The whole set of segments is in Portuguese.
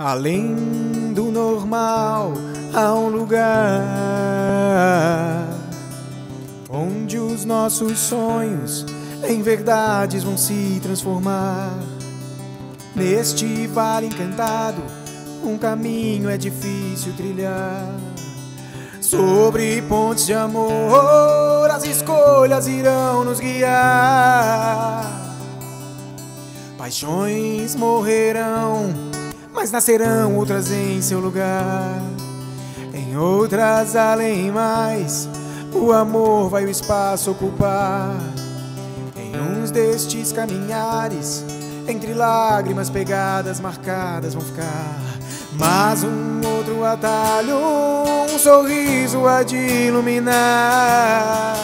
Além do normal, há um lugar onde os nossos sonhos em verdades vão se transformar. Neste vale encantado, um caminho é difícil trilhar. Sobre pontes de amor, as escolhas irão nos guiar. Paixões morrerão, mas nascerão outras em seu lugar. Em outras, além mais, o amor vai o espaço ocupar. Em uns destes caminhares, entre lágrimas, pegadas marcadas vão ficar. Mas um outro atalho, um sorriso há de iluminar.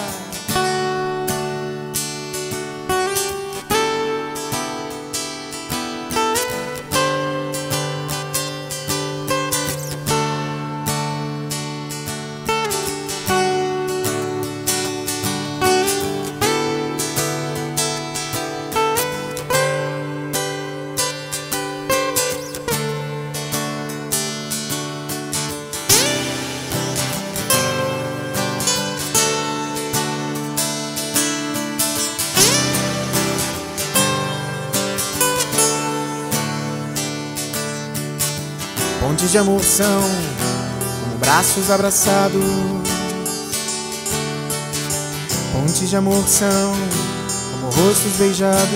Pontes de amor são como braços abraçados. Pontes de amor são como rostos beijados.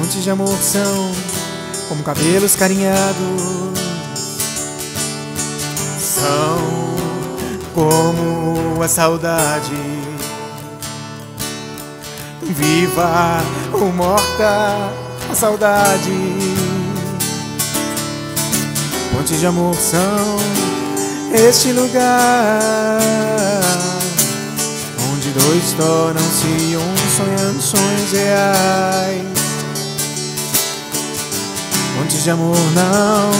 Pontes de amor são como cabelos carinhados. São como a saudade, viva ou morta, a saudade. Pontes de amor são este lugar onde dois tornam-se um, sonhando sonhos reais. Pontes de amor não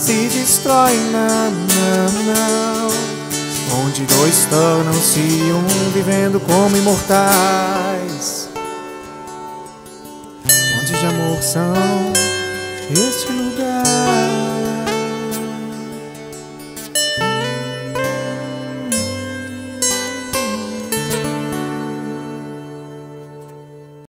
se destrói, não, não, não. Onde dois tornam-se um, vivendo como imortais. Pontes de amor são este lugar.